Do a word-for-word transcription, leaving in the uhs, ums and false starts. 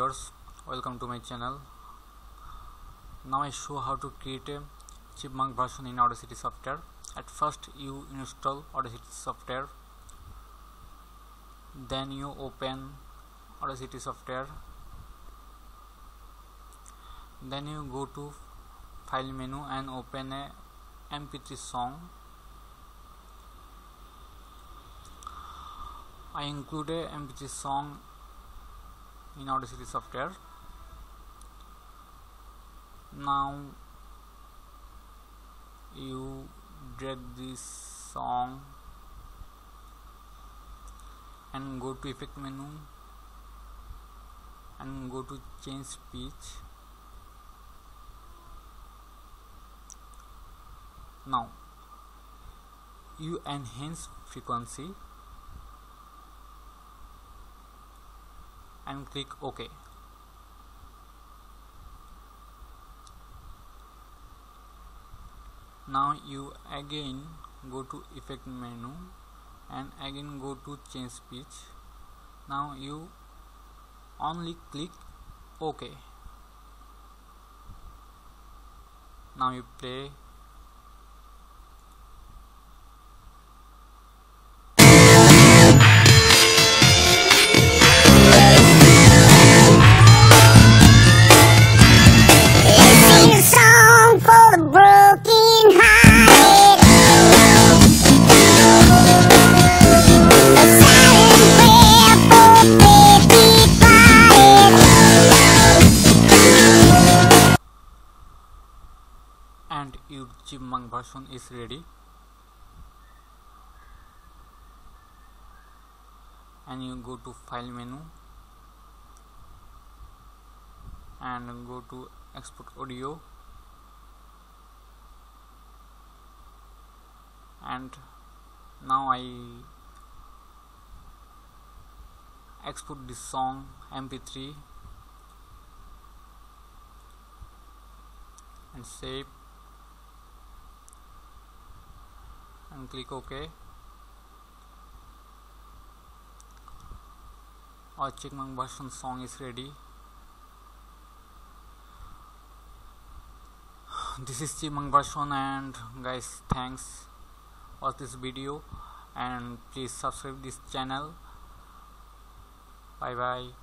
viewers, welcome to my channel. Now I show how to create a chipmunk version in Audacity software. At first you install Audacity software, then you open Audacity software, then you go to file menu and open a M P three song. I include a M P three song in Audacity software. Now you drag this song and go to effect menu and go to change pitch. Now you enhance frequency and click OK. Now you again go to effect menu and again go to change pitch. Now you only click OK. Now you play. And your chipmunk version is ready, and you go to file menu and go to export audio and now I export this song M P three and save and click OK. Our chipmunk version song is ready. This is chipmunk version, and guys, thanks for this video and please subscribe this channel. Bye bye.